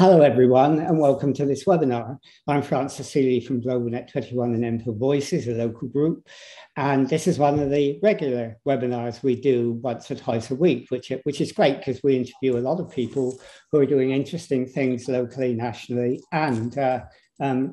Hello everyone and welcome to this webinar. I'm Frances Seeley from GlobalNet21 and Enfield Voices, a local group, and this is one of the regular webinars we do once or twice a week, which is great because we interview a lot of people who are doing interesting things locally, nationally and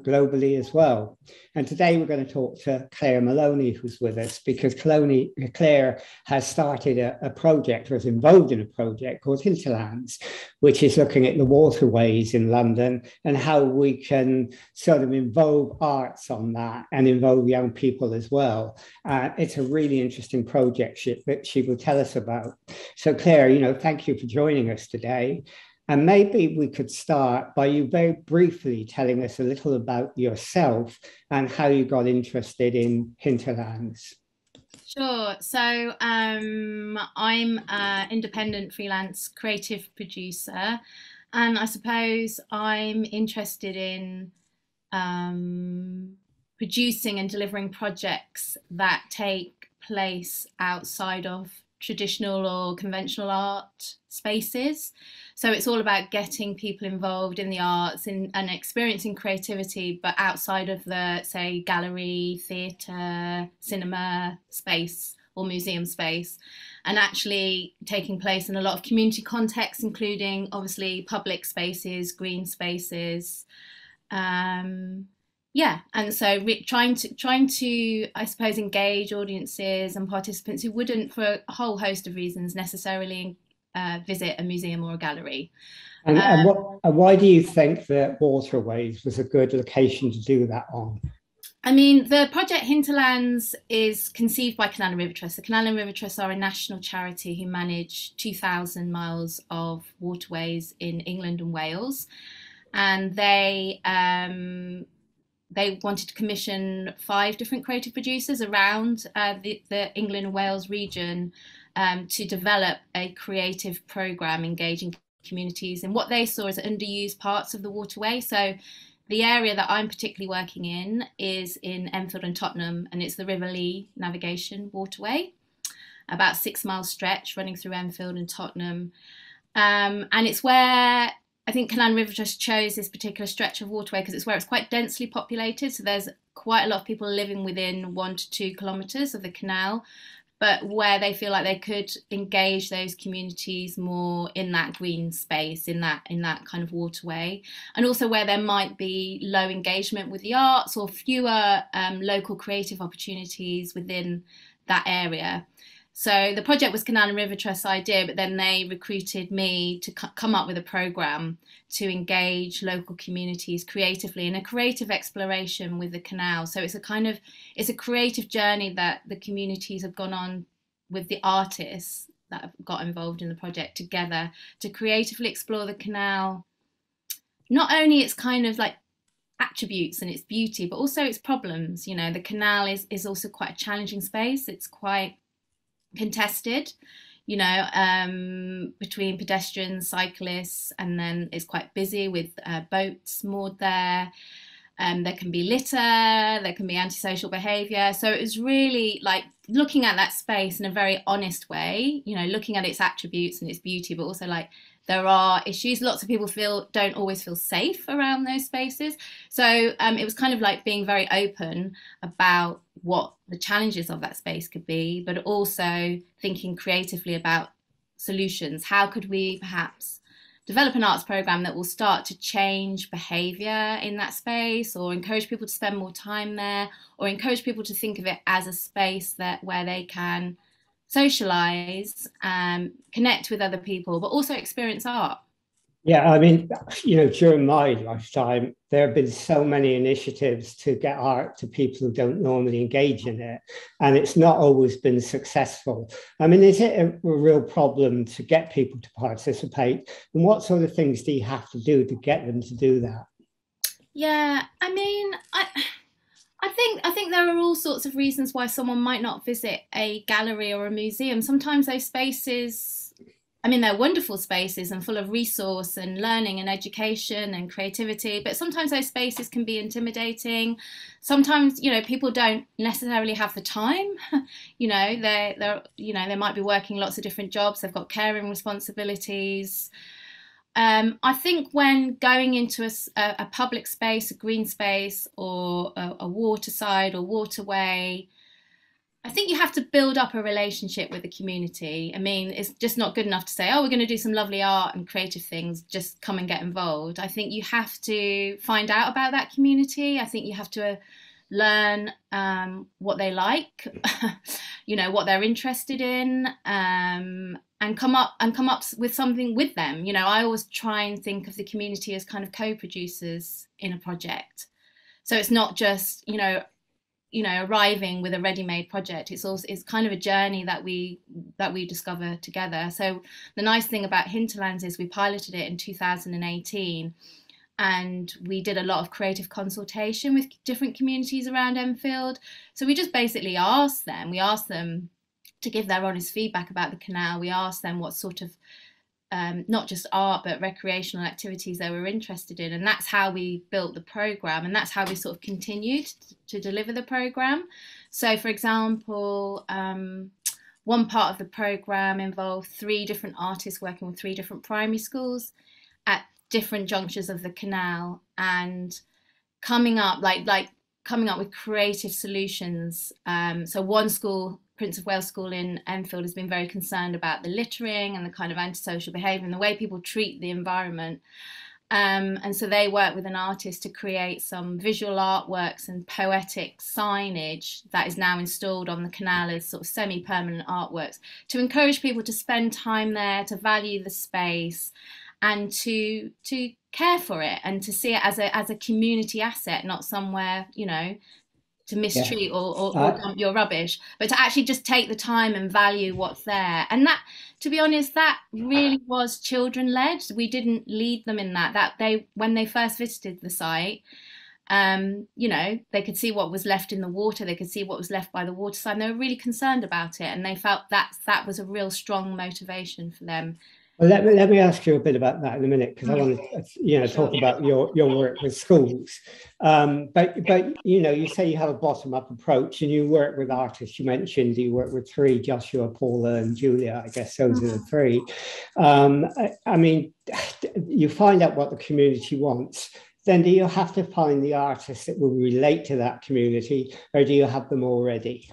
globally as well. And today we're going to talk to Claire Maloney, who's with us, because Claire has started a project, or is involved in a project called Hinterlands, which is looking at the waterways in London and how we can sort of involve arts on that and involve young people as well. It's a really interesting project that she will tell us about. So Claire, you know, thank you for joining us today. And maybe we could start by you very briefly telling us a little about yourself and how you got interested in Hinterlands. Sure. So I'm an independent freelance creative producer, and I suppose I'm interested in producing and delivering projects that take place outside of traditional or conventional art spaces. So it's all about getting people involved in the arts and experiencing creativity, but outside of the, say, gallery, theatre, cinema space or museum space, and actually taking place in a lot of community contexts, including obviously public spaces, green spaces. Yeah, and so trying to, I suppose, engage audiences and participants who wouldn't, for a whole host of reasons, necessarily visit a museum or a gallery. And why do you think that waterways was a good location to do that on? I mean, the project Hinterlands is conceived by Canal and River Trust. The Canal and River Trust are a national charity who manage 2,000 miles of waterways in England and Wales, and they wanted to commission 5 different creative producers around the England and Wales region to develop a creative programme engaging communities in what they saw as underused parts of the waterway. So the area that I'm particularly working in is in Enfield and Tottenham, and it's the River Lee navigation waterway, about 6-mile stretch running through Enfield and Tottenham. And it's where I think Canal and River Trust chose this particular stretch of waterway because it's where it's quite densely populated. So there's quite a lot of people living within 1 to 2 kilometres of the canal, but where they feel like they could engage those communities more in that green space, in that kind of waterway, and also where there might be low engagement with the arts or fewer local creative opportunities within that area. So the project was Canal and River Trust's idea, but then they recruited me to come up with a programme to engage local communities creatively in a creative exploration with the canal. So it's a kind of, it's a creative journey that the communities have gone on with the artists that have got involved in the project together to creatively explore the canal, not only its kind of like attributes and its beauty, but also its problems. You know, the canal is also quite a challenging space. It's quite contested, you know, between pedestrians, cyclists, and then it's quite busy with boats moored there. There can be litter, there can be antisocial behaviour. So it was really like looking at that space in a very honest way, you know, looking at its attributes and its beauty, but also like there are issues. Lots of people don't always feel safe around those spaces. So it was kind of like being very open about what the challenges of that space could be, but also thinking creatively about solutions. How could we perhaps develop an arts programme that will start to change behaviour in that space, or encourage people to spend more time there, or encourage people to think of it as a space that where they can socialise, connect with other people, but also experience art? Yeah, I mean, you know, during my lifetime, there have been so many initiatives to get art to people who don't normally engage in it, and it's not always been successful. I mean, is it a real problem to get people to participate? And what sort of things do you have to do to get them to do that? Yeah, I mean, I think there are all sorts of reasons why someone might not visit a gallery or a museum. Sometimes those spaces, I mean, they're wonderful spaces and full of resource and learning and education and creativity, but sometimes those spaces can be intimidating. Sometimes, you know, people don't necessarily have the time. You know, they might be working lots of different jobs. They've got caring responsibilities. I think when going into a public space, a green space, or a waterside or waterway, I think you have to build up a relationship with the community. I mean, it's just not good enough to say, oh, we're going to do some lovely art and creative things, just come and get involved. I think you have to find out about that community. I think you have to learn what they like, you know, what they're interested in, and come up with something with them. You know, I always try and think of the community as kind of co-producers in a project. So it's not just, you know, arriving with a ready-made project. It's also, it's kind of a journey that we discover together. So the nice thing about Hinterlands is we piloted it in 2018, and we did a lot of creative consultation with different communities around Enfield. So we just basically asked them to give their honest feedback about the canal. We asked them what sort of not just art but recreational activities they were interested in, and that's how we built the programme, and that's how we sort of continued to deliver the programme. So for example, one part of the programme involved 3 different artists working with 3 different primary schools at different junctures of the canal, and coming up with creative solutions. So one school, Prince of Wales School in Enfield, has been very concerned about the littering and the kind of antisocial behaviour and the way people treat the environment. And so they work with an artist to create some visual artworks and poetic signage that is now installed on the canal as sort of semi-permanent artworks to encourage people to spend time there, to value the space, and to care for it, and to see it as a community asset, not somewhere, you know, to mistreat, yeah, or dump your rubbish, but to actually just take the time and value what's there. And that, to be honest, that really was children led. We didn't lead them in that. When they first visited the site, you know, they could see what was left in the water, they could see what was left by the waterside, and they were really concerned about it, and they felt that was a real strong motivation for them. Well, let me ask you a bit about that in a minute, because I want to, you know, talk about your work with schools. But you know, you say you have a bottom-up approach, and you work with artists. You mentioned you work with 3: Joshua, Paula, and Julia. I guess those are the 3. I mean, you find out what the community wants. Then do you have to find the artists that will relate to that community, or do you have them already?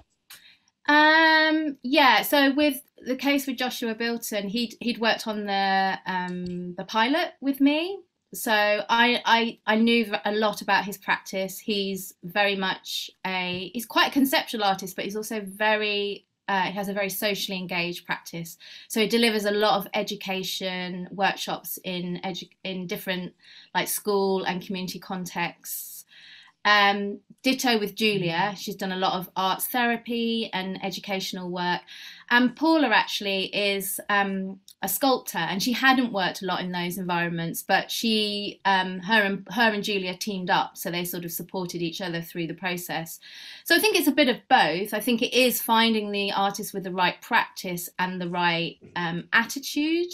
Yeah. So with the case with Joshua Bilton, he'd worked on the pilot with me, so I knew a lot about his practice. He's very much he's quite a conceptual artist, but he's also very he has a very socially engaged practice. So he delivers a lot of education workshops in different, like, school and community contexts. Ditto with Julia. She's done a lot of arts therapy and educational work. And Paula actually is a sculptor, and she hadn't worked a lot in those environments, but she, her and Julia teamed up, so they sort of supported each other through the process. So I think it's a bit of both. I think it is finding the artist with the right practice and the right attitude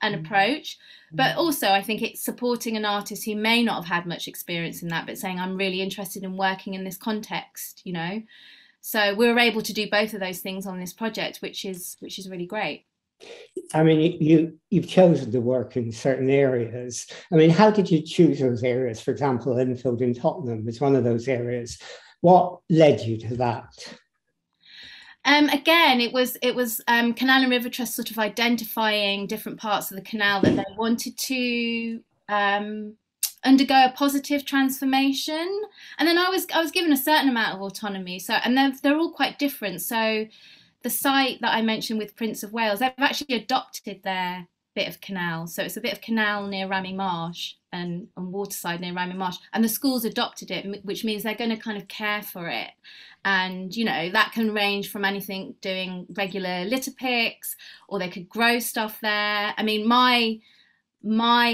and approach, but also I think it's supporting an artist who may not have had much experience in that, but saying, I'm really interested in working in this context, you know. So we were able to do both of those things on this project, which is really great. I mean, you've chosen to work in certain areas. I mean, how did you choose those areas? For example, Enfield and Tottenham was one of those areas. What led you to that? Again, it was Canal and River Trust sort of identifying different parts of the canal that they wanted to undergo a positive transformation, and then I was given a certain amount of autonomy. So, and they're all quite different. So the site that I mentioned with Prince of Wales, they've actually adopted their bit of canal. So it's a bit of canal near Ramney Marsh and waterside near Ramney Marsh, and the schools adopted it, which means they're going to kind of care for it. And, you know, that can range from anything doing regular litter picks, or they could grow stuff there. I mean, my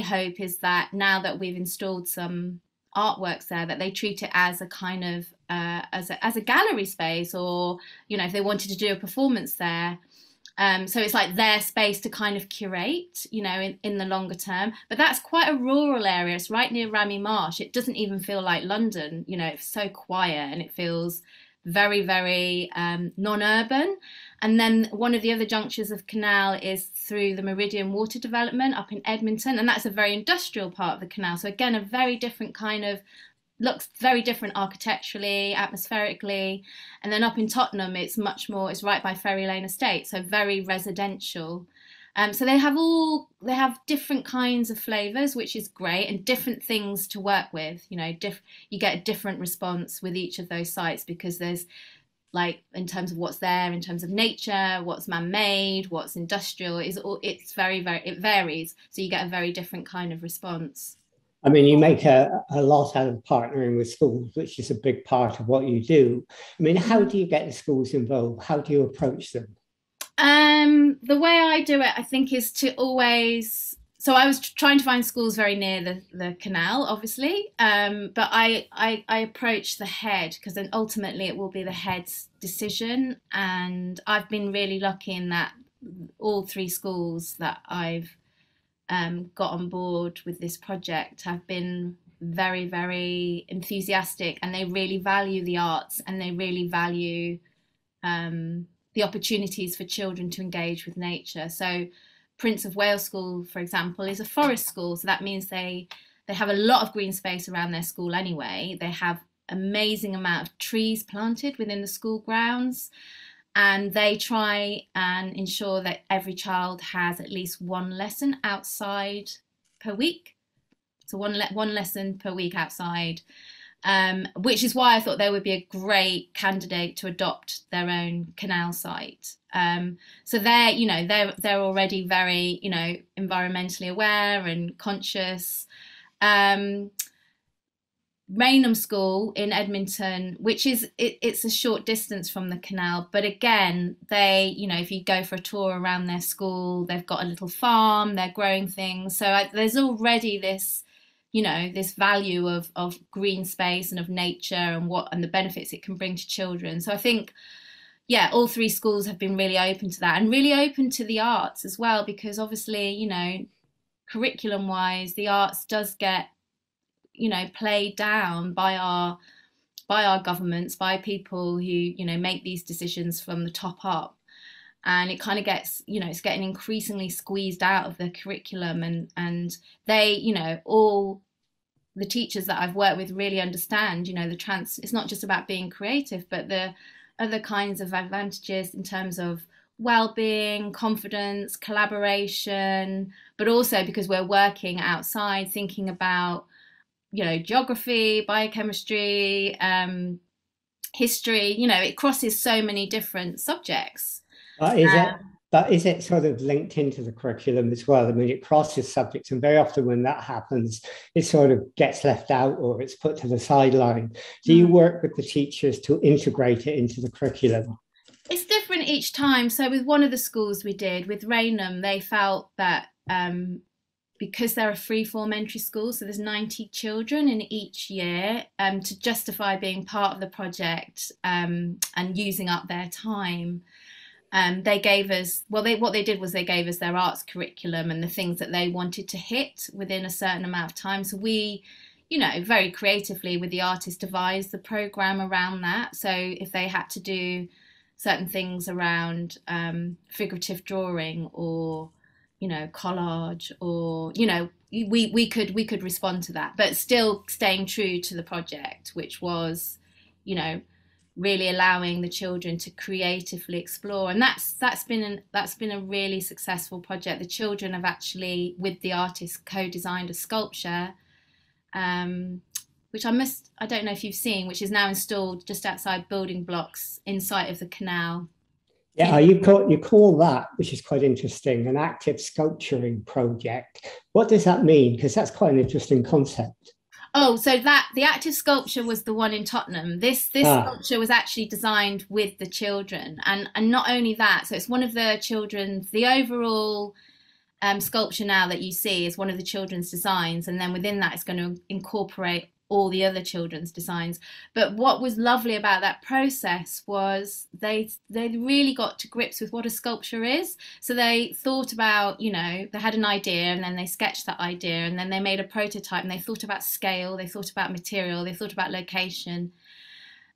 hope is that now that we've installed some artworks there, that they treat it as a kind of as a gallery space, or, you know, if they wanted to do a performance there. So it's like their space to kind of curate, you know, in the longer term. But that's quite a rural area. It's right near Ramney Marsh. It doesn't even feel like London, you know, it's so quiet, and it feels very, very non-urban. And then one of the other junctures of canal is through the Meridian Water Development up in Edmonton, and that's a very industrial part of the canal. So again, a very different kind of, looks very different architecturally, atmospherically. And then up in Tottenham, it's much more, it's right by Ferry Lane Estate, so very residential. So they have different kinds of flavours, which is great, and different things to work with. You know, you get a different response with each of those sites, because there's, like, in terms of what's there, in terms of nature, what's man-made, what's industrial, it's very, very, it varies. So you get a very different kind of response. I mean, you make a lot out of partnering with schools, which is a big part of what you do. I mean, how do you get the schools involved? How do you approach them? The way I do it, I think, is to always, so I was trying to find schools very near the canal, obviously, but I approach the head, because then ultimately it will be the head's decision. And I've been really lucky in that all three schools that I've got on board with this project have been very, very enthusiastic, and they really value the arts, and they really value the opportunities for children to engage with nature. So Prince of Wales School, for example, is a forest school. So that means they have a lot of green space around their school anyway. They have amazing amount of trees planted within the school grounds, and they try and ensure that every child has at least one lesson outside per week. So one lesson per week outside. Which is why I thought they would be a great candidate to adopt their own canal site. So they're already very, environmentally aware and conscious. Rainham School in Edmonton, which is, it's a short distance from the canal, but again, they, if you go for a tour around their school, they've got a little farm, they're growing things. So there's already this, this value of green space and of nature and the benefits it can bring to children. So I think, yeah, all three schools have been really open to that, and really open to the arts as well, because obviously, curriculum wise, the arts does get, played down by our governments, by people who, make these decisions from the top up. And it kind of gets, it's getting increasingly squeezed out of the curriculum, and they, all the teachers that I've worked with really understand, it's not just about being creative, but the other kinds of advantages in terms of well-being, confidence, collaboration, but also because we're working outside, thinking about, geography, biochemistry, history, it crosses so many different subjects. But is it sort of linked into the curriculum as well? I mean, it crosses subjects, and very often when that happens, it sort of gets left out or it's put to the sideline. Do you work with the teachers to integrate it into the curriculum? It's different each time. So with one of the schools we did, with Rainham, they felt that because they're a free-form entry school, so there's 90 children in each year, to justify being part of the project and using up their time. They gave us, what they did was they gave us their arts curriculum and the things that they wanted to hit within a certain amount of time. So we, very creatively with the artists devised the programme around that. So if they had to do certain things around figurative drawing or, collage or, we could respond to that, but still staying true to the project, which was, really allowing the children to creatively explore. And that's been a really successful project. The children have actually, with the artist, co-designed a sculpture, which I don't know if you've seen, which is now installed just outside building blocks in sight of the canal. Yeah, you call that, which is quite interesting, an active sculpturing project. What does that mean? Because that's quite an interesting concept. Oh, so the active sculpture was the one in Tottenham. This sculpture was actually designed with the children, and not only that. So it's one of the children's. The overall sculpture now that you see is one of the children's designs, and then within that, it's going to incorporate all the other children's designs. But what was lovely about that process was they really got to grips with what a sculpture is. So they thought about, they had an idea, and then they sketched that idea, and then they made a prototype, and they thought about scale, they thought about material, they thought about location.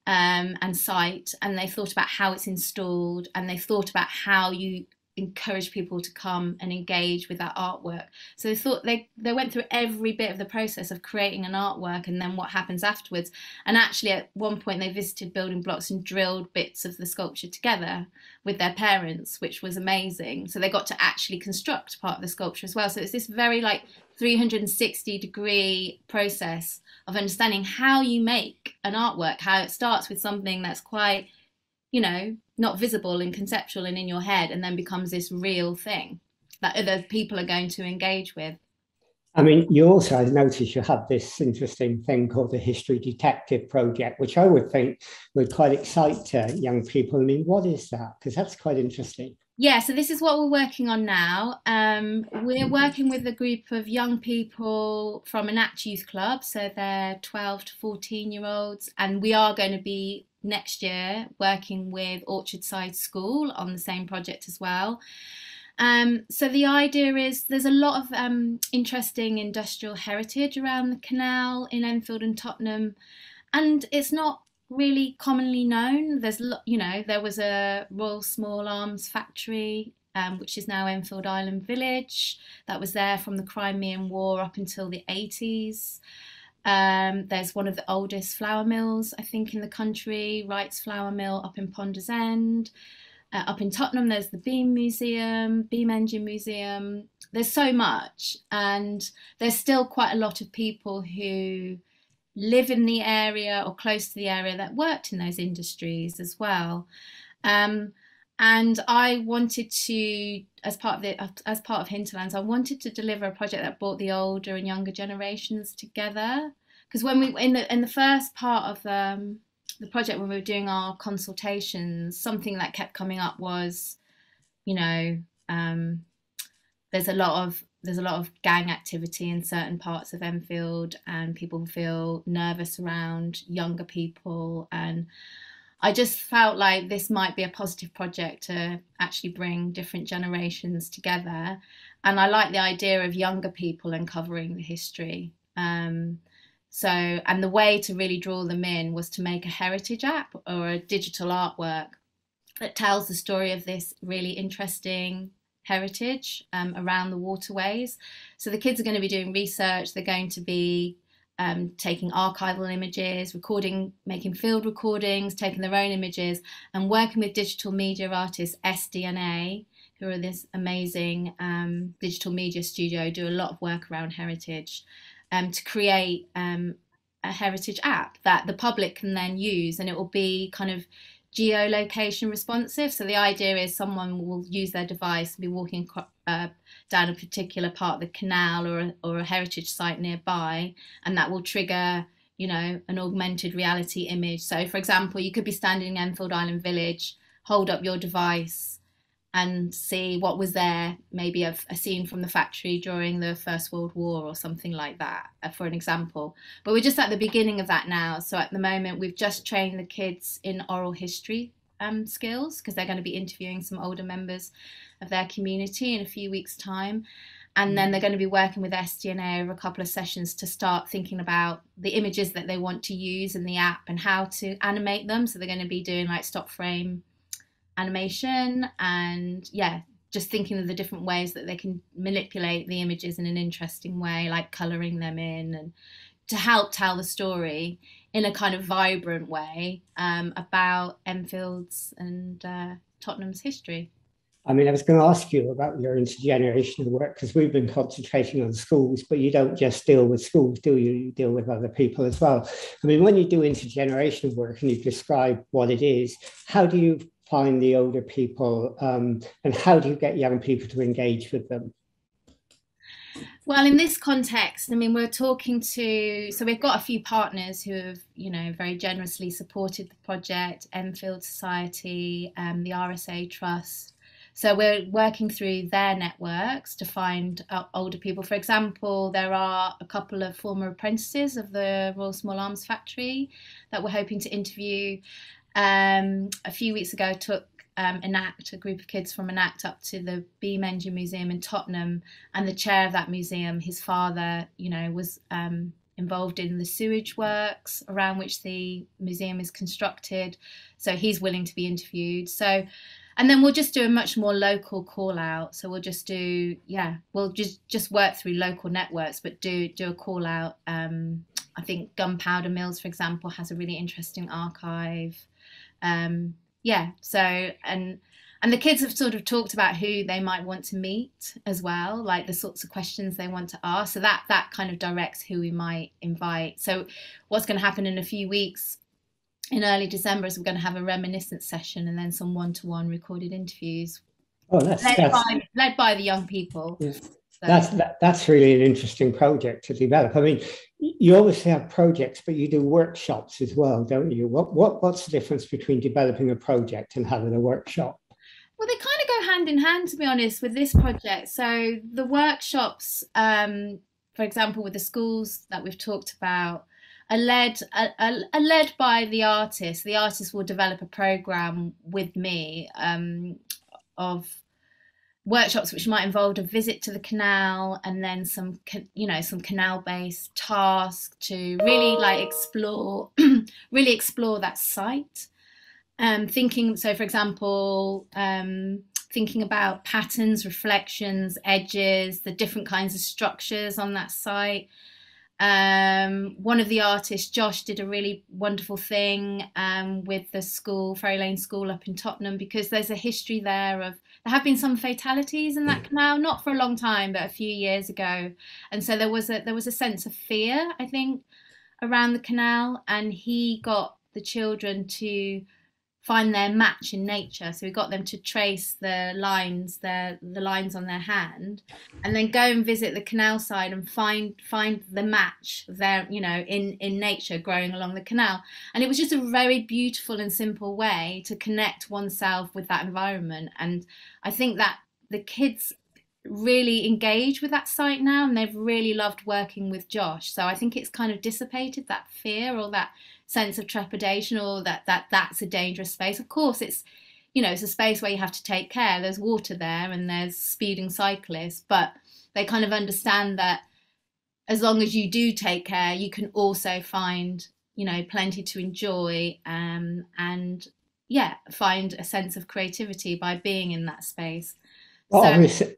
and site, and they've thought about how it's installed, and they've thought about how you encourage people to come and engage with that artwork. So they thought they went through every bit of the process of creating an artwork and then what happens afterwards. And actually at one point they visited building blocks and drilled bits of the sculpture together with their parents, which was amazing. So they got to actually construct part of the sculpture as well. So it's this very like 360 degree process of understanding how you make an artwork, how it starts with something that's quite, you know, not visible and conceptual and in your head, and then becomes this real thing that other people are going to engage with. I mean, you also notice you have this interesting thing called the History Detective Project, which I would think would quite excite young people. I mean, what is that? Because that's quite interesting. Yeah, so this is what we're working on now. We're working with a group of young people from an ACT youth club, so they're 12 to 14-year-olds, and we are going to be next year working with Orchardside School on the same project as well. So the idea is there's a lot of interesting industrial heritage around the canal in Enfield and Tottenham, and it's not really commonly known. There's, you know, there was a Royal Small Arms Factory, which is now Enfield Island Village, that was there from the Crimean War up until the 80s. There's one of the oldest flour mills, I think, in the country, Wright's Flour Mill up in Ponder's End. Up in Tottenham, there's the Beam Museum, Beam Engine Museum. There's so much, and there's still quite a lot of people who live in the area or close to the area that worked in those industries as well. And I wanted to, as part of Hinterlands, I wanted to deliver a project that brought the older and younger generations together. Because when we in the first part of the project, when we were doing our consultations, something that kept coming up was, you know, there's a lot of gang activity in certain parts of Enfield, and people feel nervous around younger people. And I just felt like this might be a positive project to actually bring different generations together. And I like the idea of younger people uncovering the history. And the way to really draw them in was to make a heritage app or a digital artwork that tells the story of this really interesting heritage around the waterways. So the kids are going to be doing research, they're going to be taking archival images, recording, making field recordings, taking their own images, and working with digital media artist SDNA, who are this amazing digital media studio, do a lot of work around heritage, to create a heritage app that the public can then use, and it will be kind of geolocation responsive. So the idea is someone will use their device and be walking down a particular part of the canal or a heritage site nearby, and that will trigger, you know, an augmented reality image. So for example, you could be standing in Enfield Island Village, hold up your device and see what was there, maybe a scene from the factory during the First World War or something like that, for an example. But we're just at the beginning of that now. So at the moment, we've just trained the kids in oral history skills, because they're going to be interviewing some older members of their community in a few weeks' time. And then they're going to be working with SDNA over a couple of sessions to start thinking about the images that they want to use in the app and how to animate them. So they're going to be doing like stop frame animation, and yeah, just thinking of the different ways that they can manipulate the images in an interesting way, like colouring them in, and to help tell the story in a kind of vibrant way about Enfield's and Tottenham's history. I mean, I was going to ask you about your intergenerational work, because we've been concentrating on schools, but you don't just deal with schools, do you? You deal with other people as well. I mean, when you do intergenerational work and you describe what it is, how do you find the older people and how do you get young people to engage with them? Well, in this context, I mean, we're talking to, so we've got a few partners who have, you know, very generously supported the project, Enfield Society, the RSA Trust. So we're working through their networks to find older people. For example, there are a couple of former apprentices of the Royal Small Arms Factory that we're hoping to interview. A few weeks ago, took a group of kids from Enact up to the Beam Engine Museum in Tottenham, and the chair of that museum, his father, you know, was involved in the sewage works around which the museum is constructed. So he's willing to be interviewed. So, and then we'll just do a much more local call out. So we'll just do, yeah, we'll just work through local networks, but do a call out. I think Gunpowder Mills, for example, has a really interesting archive. Yeah, so, and the kids have sort of talked about who they might want to meet as well, like the sorts of questions they want to ask. So that kind of directs who we might invite. So what's going to happen in a few weeks in early December is we're going to have a reminiscence session and then some one-to-one recorded interviews. Oh, led by the young people. Yeah. So that's really an interesting project to develop. I mean, you obviously have projects, but you do workshops as well, don't you? What's the difference between developing a project and having a workshop? Well, they kind of go hand in hand, to be honest, with this project. So the workshops, for example, with the schools that we've talked about, are led by the artist. The artist will develop a program with me of workshops which might involve a visit to the canal and then some, you know, some canal-based tasks to really like explore, really explore that site. Thinking, so for example, thinking about patterns, reflections, edges, the different kinds of structures on that site. One of the artists, Josh, did a really wonderful thing with the school, Ferry Lane School up in Tottenham, because there's a history there of, there have been some fatalities in that canal, not for a long time, but a few years ago. And so there was a sense of fear, I think, around the canal, and he got the children to find their match in nature. So we got them to trace the lines, the lines on their hand, and then go and visit the canal side and find the match there, you know, in nature growing along the canal. And it was just a very beautiful and simple way to connect oneself with that environment. And I think that the kids really engage with that site now, and they've really loved working with Josh. So I think it's kind of dissipated that fear or that sense of trepidation or that's a dangerous space. Of course, it's, you know, it's a space where you have to take care. There's water there and there's speeding cyclists, but they kind of understand that as long as you do take care, you can also find, you know, plenty to enjoy and yeah, find a sense of creativity by being in that space. Well, so, obviously,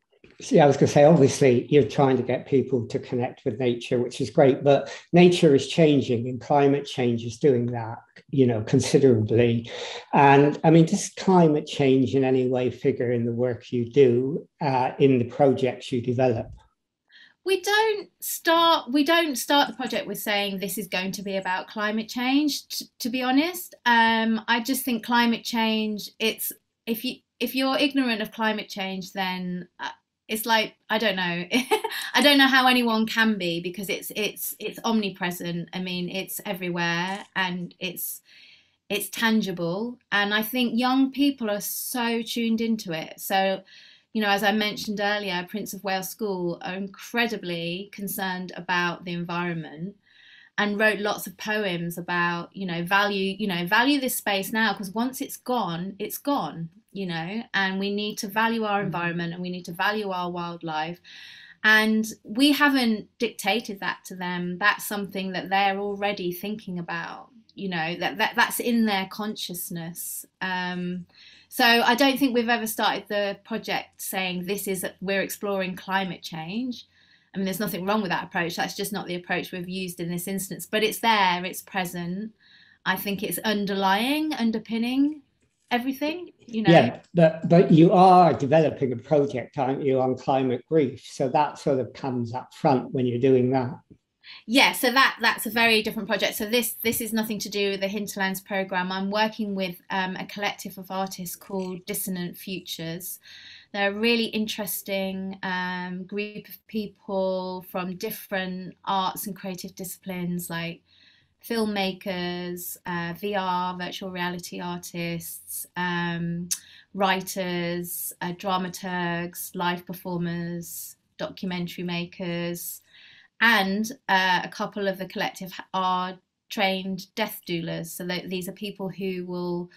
yeah, I was going to say, obviously, you're trying to get people to connect with nature, which is great, but nature is changing and climate change is doing that, you know, considerably. And I mean, does climate change in any way figure in the work you do, in the projects you develop? We don't start the project with saying this is going to be about climate change, to be honest. I just think climate change, it's, if you're ignorant of climate change, then it's like, I don't know. I don't know how anyone can be, because it's omnipresent. I mean, it's everywhere and it's tangible. And I think young people are so tuned into it. So, you know, as I mentioned earlier, Prince of Wales School are incredibly concerned about the environment and wrote lots of poems about, you know, value this space now, because once it's gone, it's gone, you know, and we need to value our environment and we need to value our wildlife. And we haven't dictated that to them. That's something that they're already thinking about, you know, that's in their consciousness. So I don't think we've ever started the project saying we're exploring climate change. I mean, there's nothing wrong with that approach. That's just not the approach we've used in this instance, but it's there, it's present. I think it's underpinning everything, you know. Yeah, but you are developing a project, aren't you, on climate grief? So that sort of comes up front when you're doing that. Yeah, so that's a very different project. So this is nothing to do with the Hinterlands programme. I'm working with a collective of artists called Dissonant Futures. They're a really interesting group of people from different arts and creative disciplines, like filmmakers, VR, virtual reality artists, writers, dramaturgs, live performers, documentary makers, and a couple of the collective are trained death doulars. So these are people who will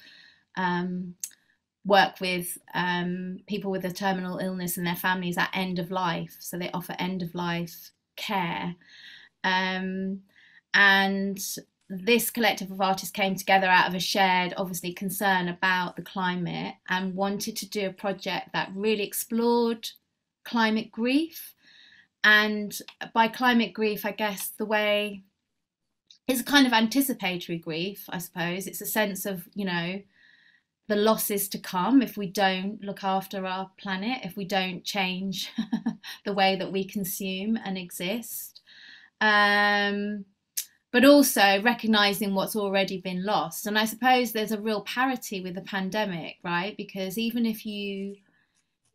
work with people with a terminal illness and their families at end of life. So they offer end of life care. And this collective of artists came together out of a shared, obviously, concern about the climate and wanted to do a project that really explored climate grief. And by climate grief, I guess the way it's a kind of anticipatory grief, I suppose. It's a sense of, you know, the losses to come if we don't look after our planet, if we don't change the way that we consume and exist. But also recognising what's already been lost. And I suppose there's a real parity with the pandemic, right? Because even if you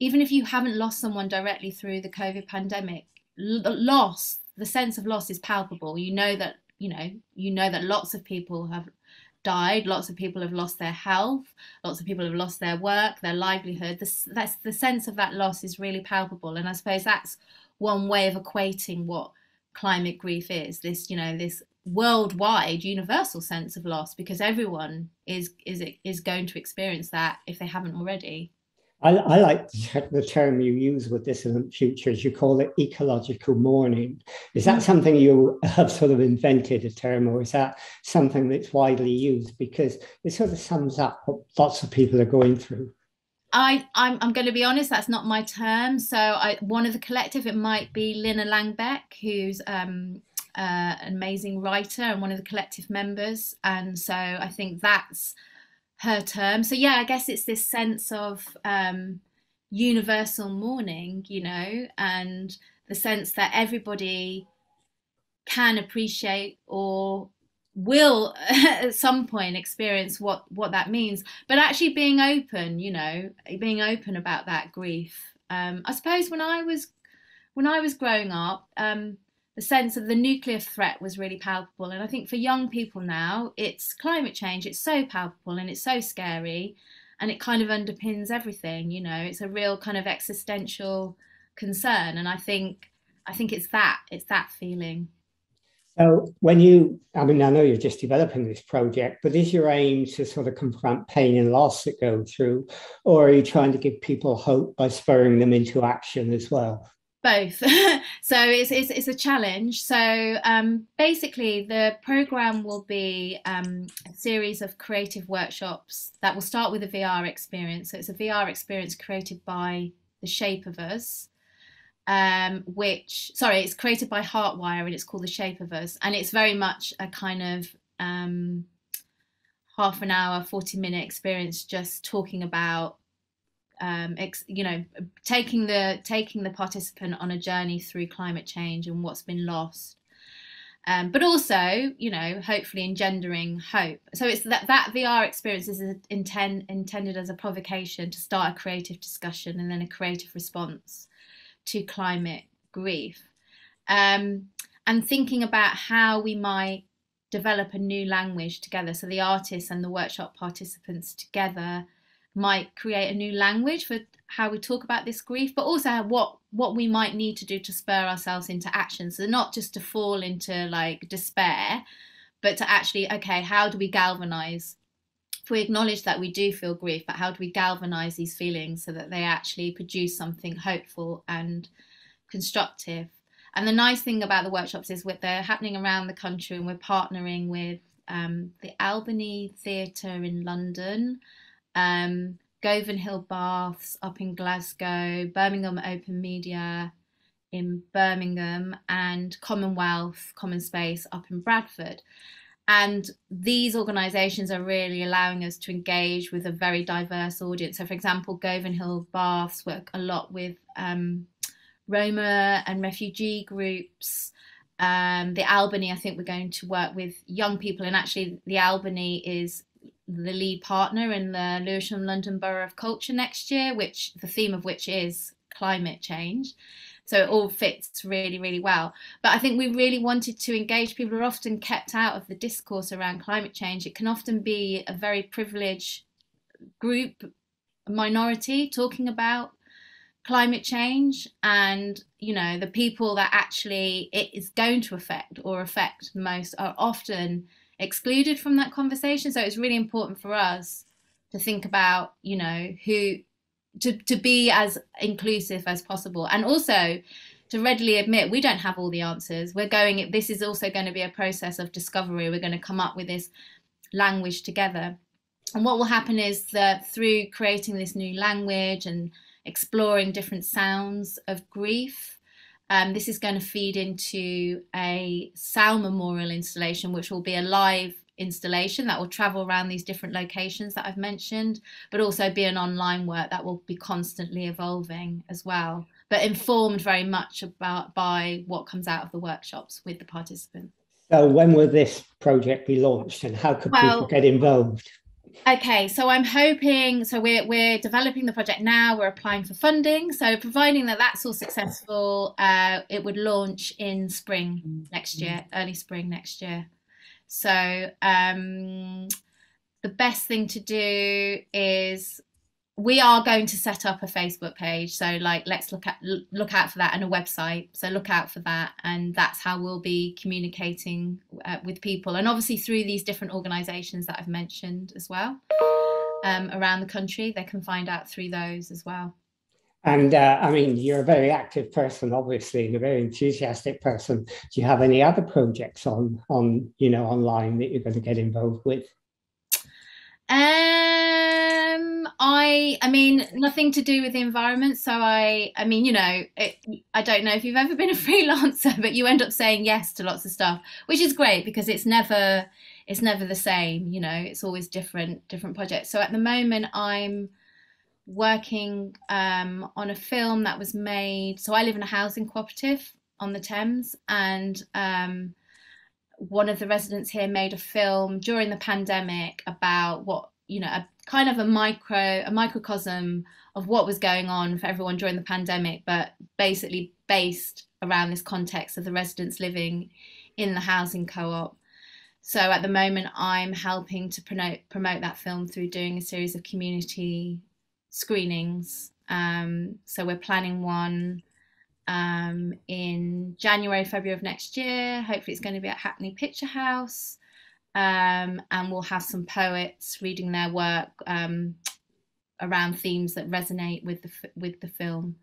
haven't lost someone directly through the COVID pandemic, loss, the sense of loss is palpable. You know that lots of people have died, lots of people have lost their health, lots of people have lost their work, their livelihood. That's the sense of that loss is really palpable. And I suppose that's one way of equating what climate grief is, this, you know, this worldwide universal sense of loss, because everyone is going to experience that if they haven't already. I like the term you use with Dissonant Futures. You call it ecological mourning. Is that something you have sort of invented a term, or is that something that's widely used? Because it sort of sums up what lots of people are going through. I'm going to be honest, that's not my term. So one of the collective, it might be Lina Langbeck, who's an amazing writer and one of the collective members. And so I think that's her term. So yeah, I guess it's this sense of universal mourning, you know, and the sense that everybody can appreciate or will at some point experience what that means, but actually being open, you know, being open about that grief. I suppose when I was growing up, the sense of the nuclear threat was really palpable, and I think for young people now, it's climate change. It's so palpable and it's so scary, and it kind of underpins everything, you know. It's a real kind of existential concern, and I think it's that feeling. So when you, I mean, I know you're just developing this project, but is your aim to sort of confront pain and loss that go through, or are you trying to give people hope by spurring them into action as well? Both. So it's a challenge. So basically the programme will be a series of creative workshops that will start with a VR experience. So it's a VR experience created by the Shape of Us. It's created by Heartwire, and it's called The Shape of Us. And it's very much a kind of half an hour, 40-minute experience, just talking about, taking the participant on a journey through climate change and what's been lost. But also, you know, hopefully engendering hope. So it's that VR experience is intended as a provocation to start a creative discussion and then a creative response to climate grief, and thinking about how we might develop a new language together. So the artists and the workshop participants together might create a new language for how we talk about this grief, but also what we might need to do to spur ourselves into action. So not just to fall into like despair, but to actually, okay, how do we galvanize? If we acknowledge that we do feel grief, but how do we galvanise these feelings so that they actually produce something hopeful and constructive? And the nice thing about the workshops is they're happening around the country, and we're partnering with the Albany Theatre in London, Govanhill Baths up in Glasgow, Birmingham Open Media in Birmingham, and Commonwealth Common Space up in Bradford. And these organisations are really allowing us to engage with a very diverse audience. So, for example, Govanhill Baths work a lot with Roma and refugee groups. The Albany, I think we're going to work with young people. And actually, the Albany is the lead partner in the Lewisham London Borough of Culture next year, which the theme of which is climate change. So it all fits really, really well. But I think we really wanted to engage. People who are often kept out of the discourse around climate change. It can often be a very privileged group, a minority, talking about climate change, and, you know, the people that actually it is going to affect most are often excluded from that conversation. So it's really important for us to think about, you know, who to be as inclusive as possible, and also to readily admit we don't have all the answers. We're going, this is also going to be a process of discovery. We're going to come up with this language together. And what will happen is that through creating this new language and exploring different sounds of grief, this is going to feed into a sound memorial installation, which will be a live installation that will travel around these different locations that I've mentioned, but also be an online work that will be constantly evolving as well, but informed very much about by what comes out of the workshops with the participants. So when will this project be launched and how could people get involved? Okay, so I'm hoping, so we're developing the project now, we're applying for funding, so providing that that's all successful, it would launch in spring next year, early spring next year. So the best thing to do is we are going to set up a Facebook page. So like, let's look out for that, and a website. So look out for that. And that's how we'll be communicating with people. And obviously through these different organisations that I've mentioned as well around the country, they can find out through those as well. And I mean, you're a very active person, obviously, and a very enthusiastic person. Do you have any other projects on you know, online that you're going to get involved with? I mean, nothing to do with the environment. So I mean, you know, I don't know if you've ever been a freelancer, but you end up saying yes to lots of stuff, which is great because it's never the same. You know, it's always different projects. So at the moment, I'm working on a film that was made. So I live in a housing cooperative on the Thames, and one of the residents here made a film during the pandemic about what, you know, a kind of a microcosm of what was going on for everyone during the pandemic, but basically based around this context of the residents living in the housing co-op. So at the moment, I'm helping to promote that film through doing a series of community screenings. So we're planning one in January, February of next year. Hopefully it's going to be at Hackney Picture House, and we'll have some poets reading their work around themes that resonate with the film.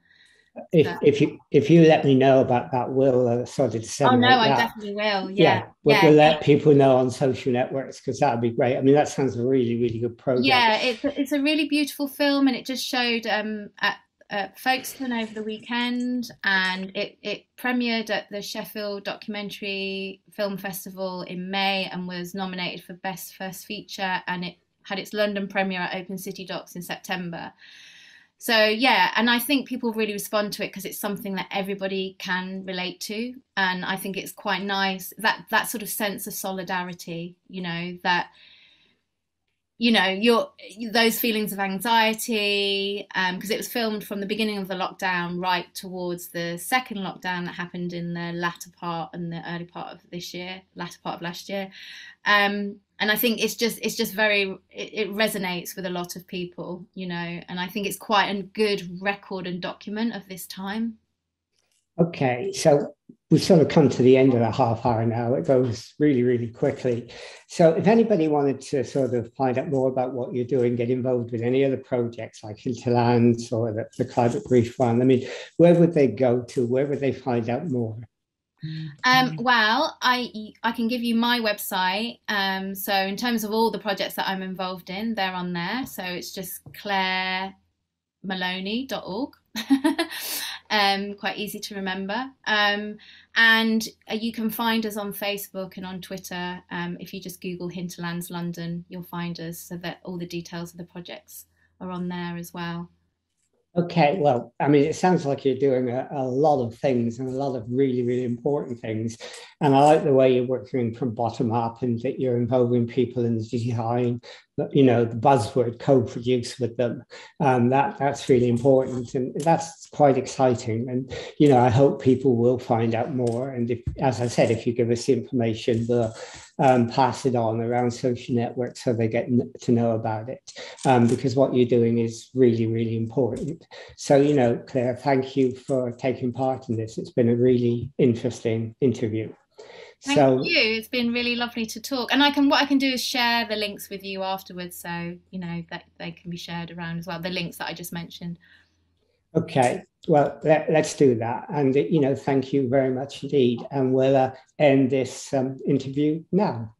If you let me know about that, we'll sort of disseminate that. Oh no, I definitely will. Yeah, we'll let people know on social networks, because that'd be great. I mean, that sounds a really, really good project. Yeah, it's a really beautiful film, and it just showed at Folkestone over the weekend, and it premiered at the Sheffield Documentary Film Festival in May, and was nominated for Best First Feature, and it had its London premiere at Open City Docs in September. So yeah, and I think people really respond to it because it's something that everybody can relate to, and I think it's quite nice that sort of sense of solidarity, you know, that, you know, those feelings of anxiety, because it was filmed from the beginning of the lockdown right towards the second lockdown that happened in the latter part and the early part of this year, latter part of last year, and I think it's just very, it resonates with a lot of people, you know, and I think it's quite a good record and document of this time. Okay, so we've sort of come to the end of the half hour now. It goes really, really quickly. So if anybody wanted to sort of find out more about what you're doing, get involved with any other projects like Hinterlands or the climate grief one, I mean, where would they go to? Where would they find out more? Well, I can give you my website. So in terms of all the projects that I'm involved in, they're on there. So it's just ClaireMaloney.org. Quite easy to remember. And you can find us on Facebook and on Twitter. If you just Google Hinterlands London, you'll find us, so that all the details of the projects are on there as well. Okay, well, I mean, it sounds like you're doing a lot of things, and a lot of really, really important things. And I like the way you're working from bottom up, and that you're involving people in the design, you know, the buzzword co-produce with them. That's really important, and that's quite exciting. And, you know, I hope people will find out more. And if, as I said, if you give us the information, we'll pass it on around social networks so they get to know about it, because what you're doing is really, really important. So, you know, Claire, thank you for taking part in this. It's been a really interesting interview. Thank you. It's been really lovely to talk. And what I can do is share the links with you afterwards, so, you know, that they can be shared around as well, the links that I just mentioned. Okay, well, let's do that. And, you know, thank you very much indeed. And we'll end this interview now.